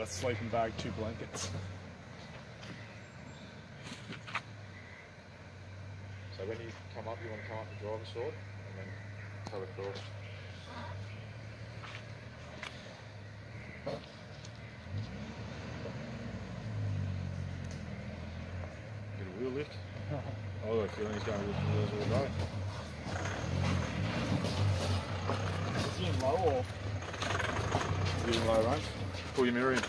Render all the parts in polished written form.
a sleeping bag, 2 blankets. So when you come up, you want to come up and draw the sword and then cut across. Get a wheel lift. Oh, look, he's going to lift the wheels all day. Is he in low or? He's in low range. Pull your mirror in.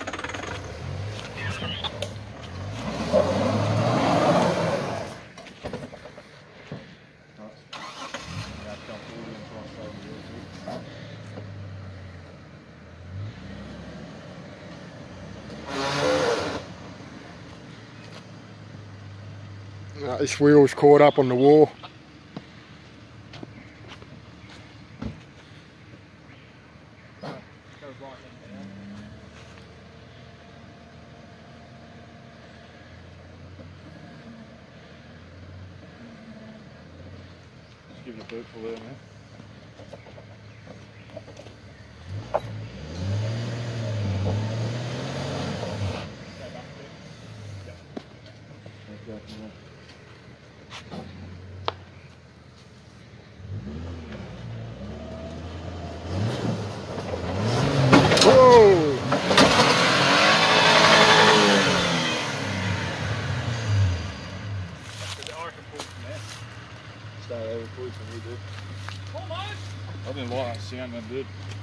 This wheel's caught up on the wall. Just giving a boot for there, man. I didn't like that sound, man, dude.